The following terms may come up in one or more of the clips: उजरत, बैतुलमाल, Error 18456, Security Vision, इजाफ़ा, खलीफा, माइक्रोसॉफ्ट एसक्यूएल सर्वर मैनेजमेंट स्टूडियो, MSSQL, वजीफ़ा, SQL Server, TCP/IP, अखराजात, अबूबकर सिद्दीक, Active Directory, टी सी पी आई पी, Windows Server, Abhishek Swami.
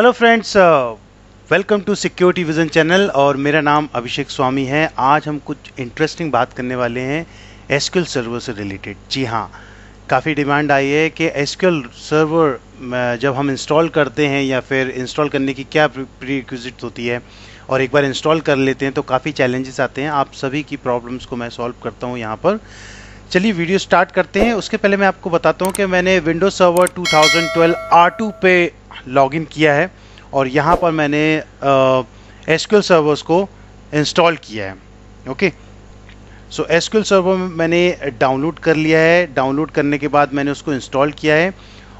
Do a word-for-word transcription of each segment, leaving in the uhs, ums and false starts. Hello friends, welcome to security vision channel और मेरा नाम अभिषेक स्वामी है। आज हम कुछ इंटरेस्टिंग बात करने वाले हैं एसक्यूएल सर्वर से रिलेटेड। जी हाँ, काफ़ी डिमांड आई है कि एसक्यूएल सर्वर जब हम इंस्टॉल करते हैं या फिर इंस्टॉल करने की क्या प्रीरिक्विजिट होती है, और एक बार इंस्टॉल कर लेते हैं तो काफ़ी चैलेंजेस आते हैं। आप सभी की प्रॉब्लम्स को मैं सॉल्व करता हूँ यहाँ पर। चलिए वीडियो स्टार्ट करते हैं। उसके पहले मैं आपको बताता हूँ कि मैंने Windows server two thousand twelve R two पे लॉगिन किया है और यहाँ पर मैंने एसक्यूएल सर्वर्स को इंस्टॉल किया है। ओके, सो एसक्यूएल सर्वर मैंने डाउनलोड कर लिया है। डाउनलोड करने के बाद मैंने उसको इंस्टॉल किया है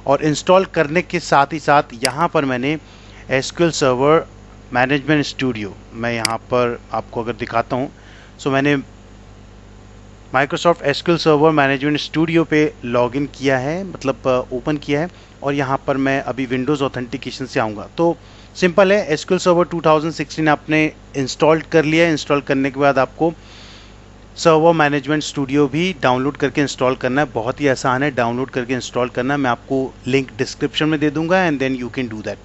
और इंस्टॉल करने के साथ ही साथ यहाँ पर मैंने एसक्यूएल सर्वर मैनेजमेंट स्टूडियो, मैं यहाँ पर आपको अगर दिखाता हूँ, सो so, मैंने माइक्रोसॉफ्ट एसक्यूएल सर्वर मैनेजमेंट स्टूडियो पे लॉगिन किया है, मतलब ओपन किया है। और यहाँ पर मैं अभी विंडोज़ ऑथेंटिकेशन से आऊँगा। तो सिंपल है, SQL server two thousand sixteen आपने इंस्टॉल कर लिया है। इंस्टॉल करने के बाद आपको सर्वर मैनेजमेंट स्टूडियो भी डाउनलोड करके इंस्टॉल करना है। बहुत ही आसान है, डाउनलोड करके इंस्टॉल करना। मैं आपको लिंक डिस्क्रिप्शन में दे दूँगा and then you can do that.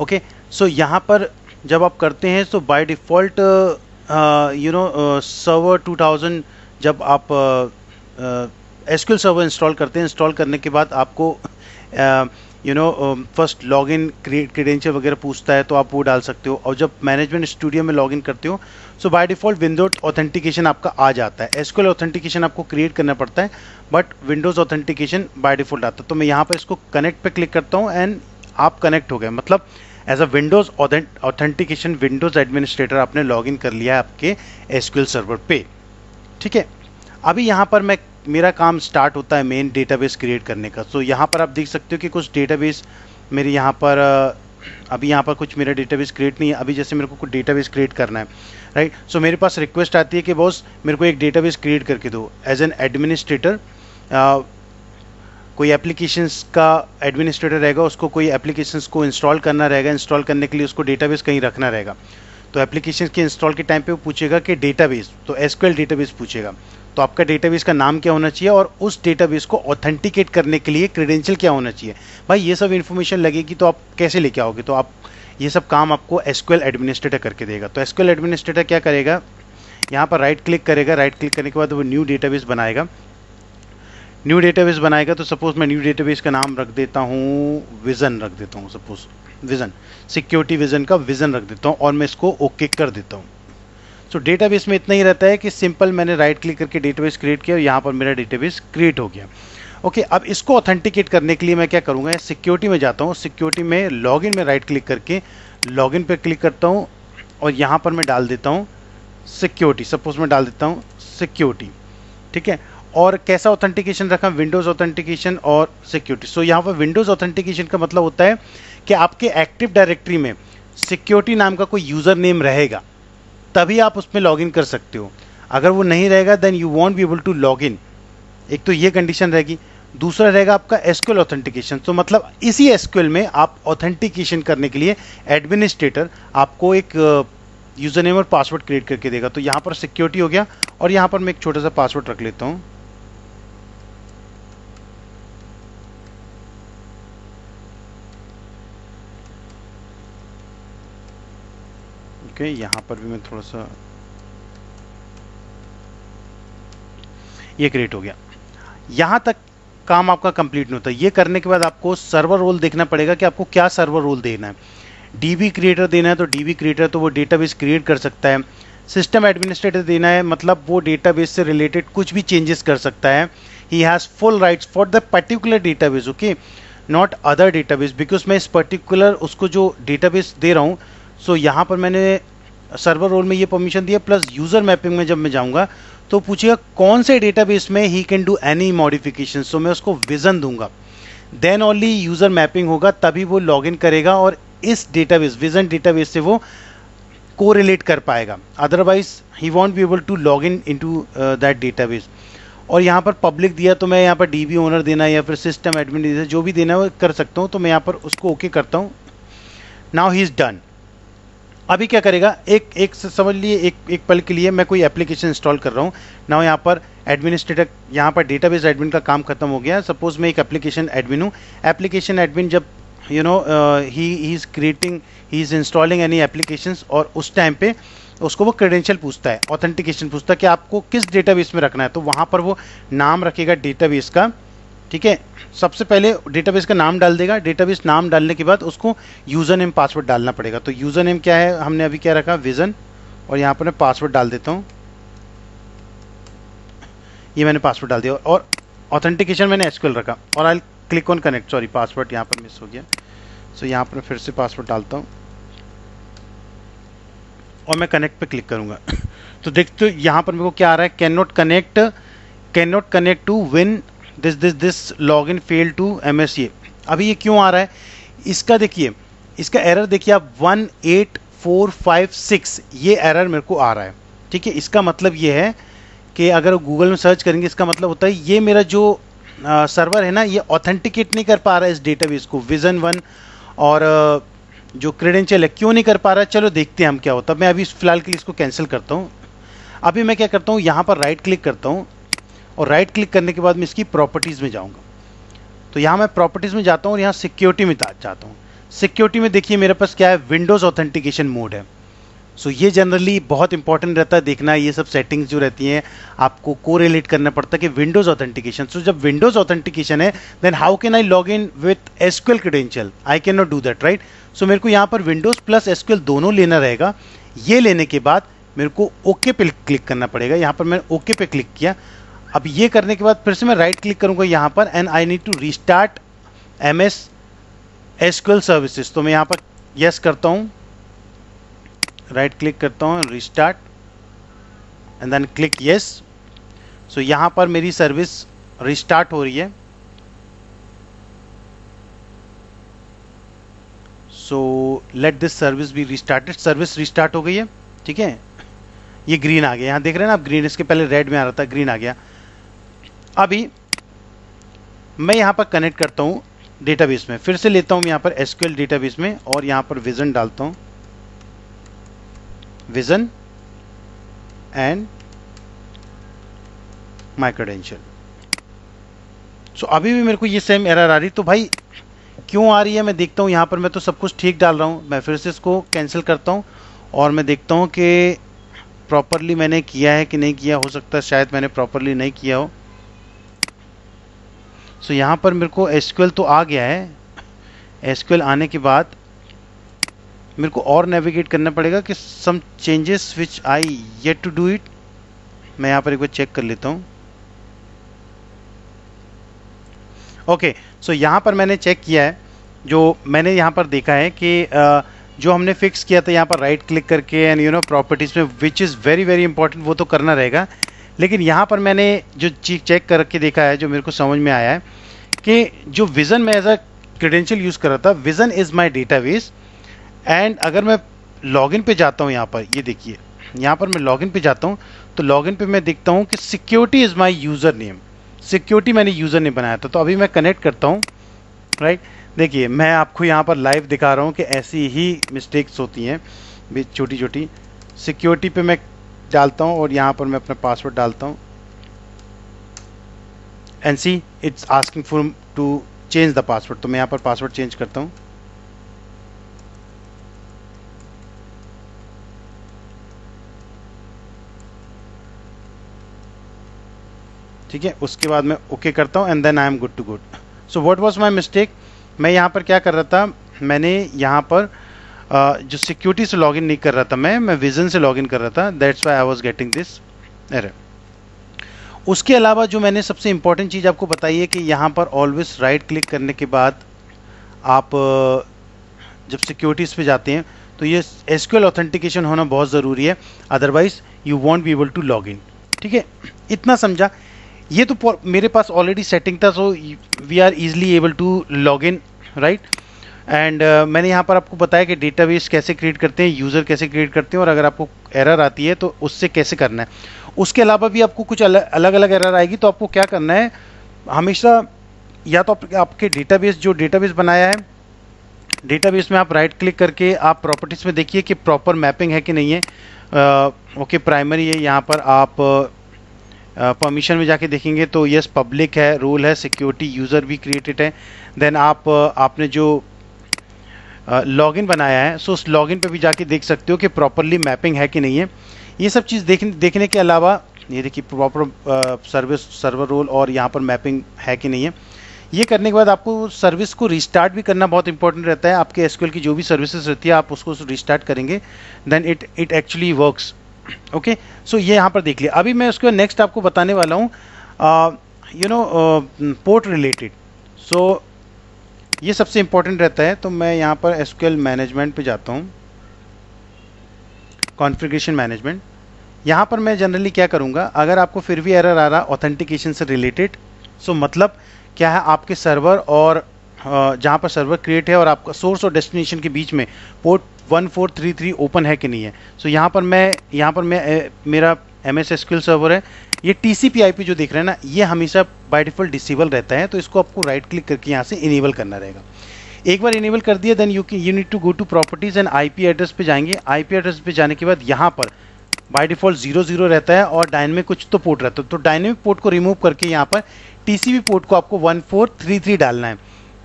Okay, so यहाँ पर जब आप करते हैं तो by default you know server two thousand जब आप एसक्यूएल सर्वर इंस्टॉल करते हैं, इंस्टॉल करने के बाद आपको you know first log in credential वगैरह पूछता है, तो आप वो डाल सकते हो। और जब मैनेजमेंट स्टूडियो में लॉग इन करते हो so by default Windows authentication आपका आ जाता है। एसक्यूएल ऑथेंटिकेशन आपको क्रिएट करना पड़ता है, but Windows authentication by default आता है। तो मैं यहाँ पर इसको कनेक्ट पर क्लिक करता हूँ एंड आप कनेक्ट हो गए, मतलब as a Windows authentication Windows administrator आपने लॉगिन कर लिया है आपके एसक्यूएल सर्वर पे। ठीक है, अभी यहाँ पर मैं मेरा काम स्टार्ट होता है मेन डेटाबेस क्रिएट करने का। तो so, यहाँ पर आप देख सकते हो कि कुछ डेटाबेस मेरे यहाँ पर, अभी यहाँ पर कुछ मेरा डेटाबेस क्रिएट नहीं है। अभी जैसे मेरे को कुछ डेटाबेस क्रिएट करना है, राइट। सो so, मेरे पास रिक्वेस्ट आती है कि बॉस मेरे को एक डेटाबेस क्रिएट करके दो। एज एन एडमिनिस्ट्रेटर, कोई एप्लीकेशंस का एडमिनिस्ट्रेटर रहेगा, उसको कोई एप्लीकेशंस को इंस्टॉल करना रहेगा। इंस्टॉल करने के लिए उसको डेटाबेस कहीं रखना रहेगा। तो एप्लीकेशंस के इंस्टॉल के टाइम पे वो पूछेगा कि डेटाबेस, तो एसक्यूएल डेटाबेस पूछेगा। तो आपका डेटाबेस का नाम क्या होना चाहिए और उस डेटाबेस को ऑथेंटिकेट करने के लिए क्रीडेंशियल क्या होना चाहिए। भाई ये सब इन्फॉर्मेशन लगेगी तो आप कैसे लेके आओगे। तो आप ये सब काम आपको एसक्यूएल एडमिनिस्ट्रेटर करके देगा। तो एसक्यूएल एडमिनिस्ट्रेटर क्या करेगा, यहाँ पर राइट क्लिक करेगा। राइट क्लिक करने के बाद वो न्यू डेटाबेस बनाएगा। न्यू डेटाबेस बनाएगा तो सपोज मैं न्यू डेटाबेस का नाम रख देता हूँ, विज़न रख देता हूँ, सपोज विज़न, सिक्योरिटी विज़न का विज़न रख देता हूँ और मैं इसको ओके कर देता हूँ। सो डेटाबेस में इतना ही रहता है कि सिंपल मैंने राइट क्लिक करके डेटाबेस क्रिएट किया और यहाँ पर मेरा डेटाबेस क्रिएट हो गया। ओके, अब इसको ऑथेंटिकेट करने के लिए मैं क्या करूँगा, सिक्योरिटी में जाता हूँ। सिक्योरिटी में लॉगिन में राइट क्लिक करके लॉगिन पर क्लिक करता हूँ और यहाँ पर मैं डाल देता हूँ सिक्योरिटी, सपोज मैं डाल देता हूँ सिक्योरिटी। ठीक है, और कैसा ऑथेंटिकेशन रखा, विंडोज़ ऑथेंटिकेशन और सिक्योरिटी। सो यहाँ पर विंडोज़ ऑथेंटिकेशन का मतलब होता है कि आपके एक्टिव डायरेक्टरी में सिक्योरिटी नाम का कोई यूज़र नेम रहेगा तभी आप उसमें लॉगिन कर सकते हो। अगर वो नहीं रहेगा then you won't be able to login. एक तो ये कंडीशन रहेगी। दूसरा रहेगा आपका एसक्यूएल ऑथेंटिकेशन। तो मतलब इसी एसक्यूएल में आप ऑथेंटिकेशन करने के लिए एडमिनिस्ट्रेटर आपको एक यूज़र नेम और पासवर्ड क्रिएट करके देगा। तो यहाँ पर सिक्योरिटी हो गया और यहाँ पर मैं एक छोटा सा पासवर्ड रख लेता हूँ। Okay, यहाँ पर भी मैं थोड़ा सा, ये क्रिएट हो गया। यहाँ तक काम आपका कंप्लीट नहीं होता। ये करने के बाद आपको सर्वर रोल देखना पड़ेगा कि आपको क्या सर्वर रोल देना है। डीबी क्रिएटर देना है तो डीबी क्रिएटर, तो वो डेटाबेस क्रिएट कर सकता है। सिस्टम एडमिनिस्ट्रेटर देना है, मतलब वो डेटाबेस से रिलेटेड कुछ भी चेंजेस कर सकता है। He has full rights for the particular database, okay, not other database, because मैं इस पर्टिकुलर उसको जो डेटाबेस दे रहा हूँ। सो so, यहाँ पर मैंने सर्वर रोल में ये परमिशन दिया। प्लस यूज़र मैपिंग में जब मैं जाऊँगा तो पूछेगा कौन से डेटाबेस में he can do any modification. So मैं उसको विज़न दूंगा, देन ओनली यूज़र मैपिंग होगा तभी वो लॉगिन करेगा और इस डेटाबेस विज़न डेटाबेस से वो कोरिलेट कर पाएगा। Otherwise he won't be able to log in into that दैट डेटाबेस। और यहाँ पर पब्लिक दिया तो मैं यहाँ पर डी बी ओनर देना है या फिर सिस्टम एडमिन जो भी देना है वो कर सकता हूँ। तो मैं यहाँ पर उसको ओके करता हूँ। Now he is done. अभी क्या करेगा, एक एक समझ लिए एक एक पल के लिए मैं कोई एप्लीकेशन इंस्टॉल कर रहा हूँ ना। यहाँ पर एडमिनिस्ट्रेटर, यहाँ पर डेटाबेस एडमिन का काम खत्म हो गया। सपोज मैं एक एप्लीकेशन एडमिन हूँ। एप्लीकेशन एडमिन जब you know uh, he he is creating he is installing any applications, और उस टाइम पे उसको वो क्रेडेंशियल पूछता है, ऑथेंटिकेशन पूछता है कि आपको किस डेटाबेस में रखना है, तो वहाँ पर वो नाम रखेगा डेटाबेस का, ठीक है। सबसे पहले डेटाबेस का नाम डाल देगा, डेटाबेस नाम डालने के बाद उसको यूज़र नेम पासवर्ड डालना पड़ेगा। तो यूज़र नेम क्या है, हमने अभी क्या रखा विजन, और यहाँ पर मैं पासवर्ड डाल देता हूँ, ये मैंने पासवर्ड डाल दिया, और ऑथेंटिकेशन मैंने एसक्यूएल रखा, और I click on connect, sorry password यहाँ पर मिस हो गया, सो so, यहाँ पर फिर से पासवर्ड डालता हूँ और मैं कनेक्ट पे क्लिक करूँगा। तो देखते हो यहाँ पर मेरे को क्या आ रहा है, can not connect can not connect to win this this this log in fail to M S A. अभी ये क्यों आ रहा है, इसका देखिए, इसका एरर देखिए आप one eight four five six, ये एरर मेरे को आ रहा है, ठीक है। इसका मतलब ये है कि अगर गूगल में सर्च करेंगे, इसका मतलब होता है ये मेरा जो आ, सर्वर है ना, ये ऑथेंटिकेट नहीं कर पा रहा है इस डेटाबेस को, विजन वन और आ, जो क्रेडेंशियल है क्यों नहीं कर पा रहा है। चलो देखते हैं हम क्या होता है। मैं अभी फिलहाल के लिए इसको कैंसिल करता हूँ। अभी मैं क्या करता हूँ, यहाँ पर राइट क्लिक करता हूँ, और राइट क्लिक करने के बाद मैं इसकी प्रॉपर्टीज़ में जाऊँगा। तो यहाँ मैं प्रॉपर्टीज़ में जाता हूँ और यहाँ सिक्योरिटी में जाता हूँ। सिक्योरिटी में देखिए मेरे पास क्या है, विंडोज़ ऑथेंटिकेशन मोड है। सो ये जनरली बहुत इंपॉर्टेंट रहता है देखना, ये सब सेटिंग्स जो रहती हैं आपको कोरिलेट करना पड़ता है कि विंडोज़ ऑथेंटिकेशन। सो जब विंडोज़ ऑथेंटिकेशन है, then how can I log in with SQL credential, I can not do that, right. So मेरे को यहाँ पर विंडोज़ प्लस एसक्यूएल दोनों लेना रहेगा। ये लेने के बाद मेरे को ओके पे क्लिक करना पड़ेगा। यहाँ पर मैंने ओके पे क्लिक किया। अब ये करने के बाद फिर से मैं राइट क्लिक करूँगा यहाँ पर, and I need to restart M S SQL services. तो मैं यहाँ पर यस करता हूँ, राइट right क्लिक करता हूँ, restart and then click yes. So यहाँ पर मेरी सर्विस रिस्टार्ट हो रही है। So let this service be restarted. Service restart हो गई है, ठीक है। ये ग्रीन आ गया, यहाँ देख रहे हैं ना आप, ग्रीन, इसके पहले रेड में आ रहा था, ग्रीन आ गया। अभी मैं यहाँ पर कनेक्ट करता हूँ डेटाबेस में, फिर से लेता हूँ यहाँ पर एसक्यूएल डेटाबेस में, और यहाँ पर विजन डालता हूँ, vision and my credential. So अभी भी मेरे को ये सेम एरर आ रही, तो भाई क्यों आ रही है मैं देखता हूँ। यहाँ पर मैं तो सब कुछ ठीक डाल रहा हूँ। मैं फिर से इसको कैंसिल करता हूँ और मैं देखता हूँ कि प्रॉपरली मैंने किया है कि नहीं किया। हो सकता है शायद मैंने प्रॉपरली नहीं किया हो। सो so, यहाँ पर मेरे को एसक्यूएल तो आ गया है। एसक्यूएल आने के बाद मेरे को और नेविगेट करना पड़ेगा कि some changes which I yet to do it. मैं यहाँ पर एक बार चेक कर लेता हूँ। ओके, सो यहाँ पर मैंने चेक किया है, जो मैंने यहाँ पर देखा है कि uh, जो हमने फिक्स किया था यहाँ पर राइट क्लिक करके एंड यू नो प्रॉपर्टीज़ में, which is very very important, वो तो करना रहेगा। लेकिन यहाँ पर मैंने जो चीज चेक करके देखा है, जो मेरे को समझ में आया है कि जो विजन में एज अ क्रेडेंशियल यूज़ कर रहा था, vision is my database. And अगर मैं लॉगिन पे जाता हूँ यहाँ पर, ये देखिए यहाँ पर मैं लॉगिन पे जाता हूँ, तो लॉगिन पे मैं देखता हूँ कि security is my user name. Security मैंने यूज़र नेम बनाया था। तो अभी मैं कनेक्ट करता हूँ, राइट। देखिए मैं आपको यहाँ पर लाइव दिखा रहा हूँ कि ऐसी ही मिस्टेक्स होती हैं छोटी छोटी। सिक्योरिटी पे मैं डालता हूँ और यहाँ पर मैं अपना पासवर्ड डालता हूँ, and see it's asking for to change the password. तो मैं यहाँ पर पासवर्ड चेंज करता हूँ। ठीक है, उसके बाद मैं ओके करता हूँ and then I am good to good. So what was my mistake, मैं यहाँ पर क्या कर रहा था, मैंने यहाँ पर जो सिक्योरिटी से लॉगिन नहीं कर रहा था, मैं मैं विजन से लॉगिन कर रहा था। That's why I was getting this error. उसके अलावा जो मैंने सबसे इम्पॉर्टेंट चीज़ आपको बताई है कि यहाँ पर ऑलवेज राइट क्लिक करने के बाद आप जब सिक्योरिटीज़ पे जाते हैं तो ये एसक्यूएल ऑथेंटिकेशन होना बहुत ज़रूरी है, otherwise you won't be able to log in. ठीक है, इतना समझा। ये तो मेरे पास ऑलरेडी सेटिंग था, so we are easily able to log in, right. And मैंने यहाँ पर आपको बताया कि डेटाबेस कैसे क्रिएट करते हैं, यूज़र कैसे क्रिएट करते हैं, और अगर आपको एरर आती है तो उससे कैसे करना है। उसके अलावा भी आपको कुछ अलग अलग, अलग एरर आएगी, तो आपको क्या करना है, हमेशा या तो आप, आपके डेटाबेस जो डेटाबेस बनाया है, डेटाबेस में आप राइट क्लिक करके आप प्रॉपर्टीज़ में देखिए कि प्रॉपर मैपिंग है कि नहीं है। ओके, प्राइमरी है, यहाँ पर आप परमिशन uh, में जाके देखेंगे तो यस, पब्लिक है, रोल है, सिक्योरिटी यूज़र भी क्रिएटेड है। देन आप आपने जो लॉगिन बनाया है, सो उस लॉगिन पे भी जाके देख सकते हो कि प्रॉपरली मैपिंग है कि नहीं है। ये सब चीज़ देखने देखने के अलावा ये देखिए प्रॉपर सर्विस, सर्वर रोल और यहाँ पर मैपिंग है कि नहीं है। ये करने के बाद आपको सर्विस को रिस्टार्ट भी करना बहुत इंपॉर्टेंट रहता है। आपके एसक्यूएल की जो भी सर्विसेज रहती है आप उसको रिस्टार्ट करेंगे, then it it actually works. Okay, so ये यहाँ पर देख लिया। अभी मैं उसके नेक्स्ट आपको बताने वाला हूँ you know port related. So ये सबसे इम्पोर्टेंट रहता है, तो मैं यहाँ पर एसक्यूएल मैनेजमेंट पे जाता हूँ, कॉन्फ़िगरेशन मैनेजमेंट। यहाँ पर मैं जनरली क्या करूँगा, अगर आपको फिर भी एरर आ रहा ऑथेंटिकेशन से रिलेटेड, सो मतलब क्या है आपके सर्वर और जहाँ पर सर्वर क्रिएट है और आपका सोर्स और डेस्टिनेशन के बीच में port one four three three open है कि नहीं है। सो यहाँ पर मैं यहाँ पर मैं ए, मेरा एम एस एसक्यूएल सर्वर है, ये टी सी पी आई पी जो देख रहे हैं ना ये हमेशा बाय डिफ़ॉल्ट डिसेबल रहता है, तो इसको आपको राइट क्लिक करके यहाँ से इनेबल करना रहेगा। एक बार इनेबल कर दिया then you can you need to go to properties and IP address पे जाएंगे। आईपी एड्रेस पे जाने के बाद यहाँ पर बाय डिफ़ॉल्ट जीरो जीरो रहता है और डायनेमिक कुछ तो पोर्ट रहता है, तो डायनेमिक पोर्ट को रिमूव करके यहाँ पर टीसीपी पोर्ट को आपको वन फोर थ्री थ्री डालना है,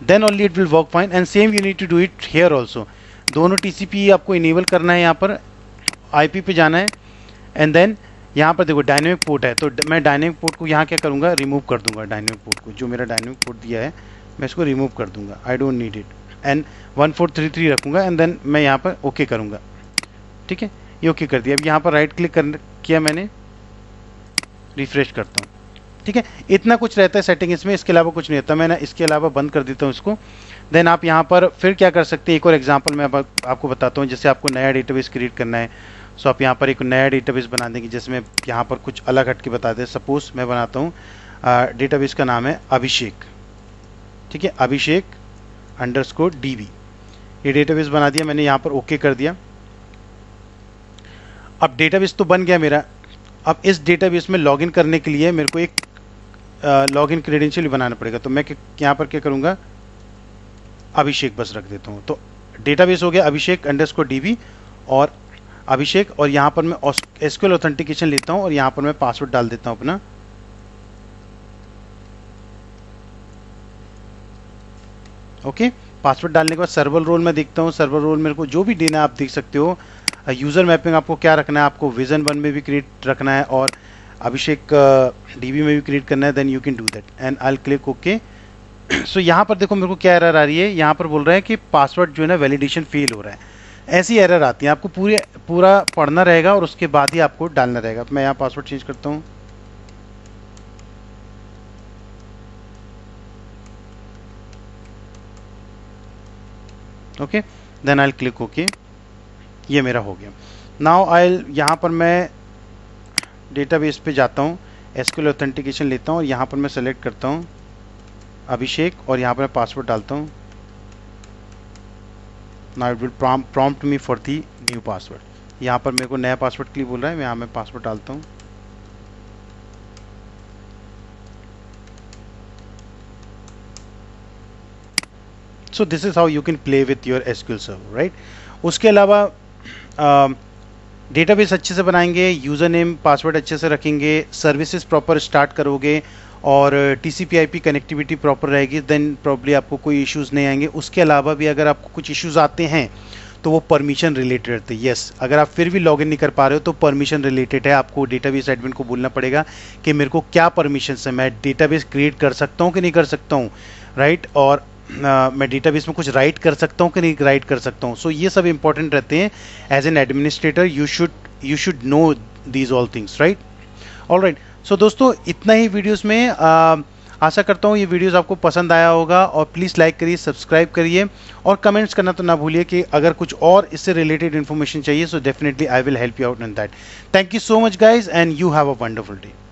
then only it will work fine. And same you need to do it here also, दोनों टीसीपी आपको इनेबल करना है, यहाँ पर आईपी पे जाना है एंड देन यहाँ पर देखो डायनेमिक पोर्ट है, तो मैं डायनेमिक पोर्ट को यहाँ क्या करूँगा रिमूव कर दूँगा। डायनेमिक पोर्ट को जो मेरा डायनेमिक पोर्ट दिया है मैं इसको रिमूव कर दूँगा, I don't need it, and one four three three रखूँगा एंड देन मैं यहाँ पर ओके करूँगा। ठीक है, ये ओके कर दिया। अब यहाँ पर राइट क्लिक कर किया मैंने, रिफ्रेश करता हूँ। ठीक है, इतना कुछ रहता है सेटिंग इसमें, इसके अलावा कुछ नहीं रहता। मैं ना इसके अलावा बंद कर देता हूँ इसको। देन आप यहाँ पर फिर क्या कर सकते हैं, एक और एग्जाम्पल मैं आपको बताता हूँ। जैसे आपको नया डेटाबेस क्रिएट करना है, सो so, आप यहाँ पर एक नया डेटाबेस बना देंगे, जैसे मैं यहाँ पर कुछ अलग हट के बता दें। सपोज मैं बनाता हूँ, डेटाबेस का नाम है अभिषेक। ठीक है, अभिषेक अंडरस्कोर डीबी, ये डेटाबेस बना दिया मैंने, यहाँ पर ओके कर दिया। अब डेटाबेस तो बन गया मेरा। अब इस डेटाबेस में लॉगिन करने के लिए मेरे को एक लॉगिन क्रेडेंशियल बनाना पड़ेगा, तो मैं यहाँ पर क्या करूँगा अभिषेक बस रख देता हूँ। तो डेटाबेस हो गया अभिषेक अंडरस्कोर डीबी और अभिषेक, और यहाँ पर मैं एसक्यूएल ऑथेंटिकेशन लेता हूँ और यहाँ पर मैं पासवर्ड डाल देता हूँ अपना। ओके, पासवर्ड डालने के बाद सर्वर रोल में देखता हूँ, सर्वर रोल मेरे को जो भी देना है आप देख सकते हो। यूज़र मैपिंग आपको क्या रखना है, आपको विजन वन में भी क्रिएट रखना है और अभिषेक डीबी में भी क्रिएट करना है, then you can do that and I click okay. So यहाँ पर देखो मेरे को क्या एरर आ रही है, यहाँ पर बोल रहा है कि पासवर्ड जो है ना वैलिडेशन फेल हो रहा है, ऐसी एरर आती है। आपको पूरे पूरा पढ़ना रहेगा और उसके बाद ही आपको डालना रहेगा। मैं यहाँ पासवर्ड चेंज करता हूँ। Okay, then I click okay, ये मेरा हो गया। नाउ आई यहाँ पर मैं डेटाबेस पे जाता हूँ, एसक्यूएल ऑथेंटिकेशन लेता हूँ और यहाँ पर मैं सेलेक्ट करता हूँ अभिषेक और यहाँ पर मैं पासवर्ड डालता हूँ। Now it will prompt prompt me for the new password। यहाँ पर मेरे को नया पासवर्ड के लिए बोल रहा है, मैं यहाँ मैं पासवर्ड डालता हूँ। So this is how you can play with your S Q L server, right? उसके अलावा डेटाबेस uh, अच्छे से बनाएंगे, यूज़र नेम पासवर्ड अच्छे से रखेंगे, सर्विसेज प्रॉपर स्टार्ट करोगे और टी सी पी आई पी connectivity proper रहेगी, देन प्रॉब्ली आपको कोई इश्यूज़ नहीं आएंगे। उसके अलावा भी अगर आपको कुछ इश्यूज़ आते हैं तो वो परमिशन रिलेटेड रहते हैं। यस, अगर आप फिर भी लॉगिन नहीं कर पा रहे हो तो परमिशन रिलेटेड है, आपको डेटाबेस एडमिन को बोलना पड़ेगा कि मेरे को क्या परमिशन है, मैं डेटाबेस क्रिएट कर सकता हूँ कि नहीं कर सकता हूँ, राइट? और आ, मैं डेटाबेस में कुछ राइट कर सकता हूँ कि नहीं राइट कर सकता हूँ। सो so, ये सब इंपॉर्टेंट रहते हैं। As an administrator you should you should know these all things, right? All right, so so, दोस्तों इतना ही वीडियोस में। आ, आशा करता हूँ ये वीडियोस आपको पसंद आया होगा और प्लीज़ लाइक करिए, सब्सक्राइब करिए और कमेंट्स करना तो ना भूलिए कि अगर कुछ और इससे रिलेटेड इन्फॉर्मेशन चाहिए। So definitely I will help you out in that. Thank you so much guys and you have a wonderful day.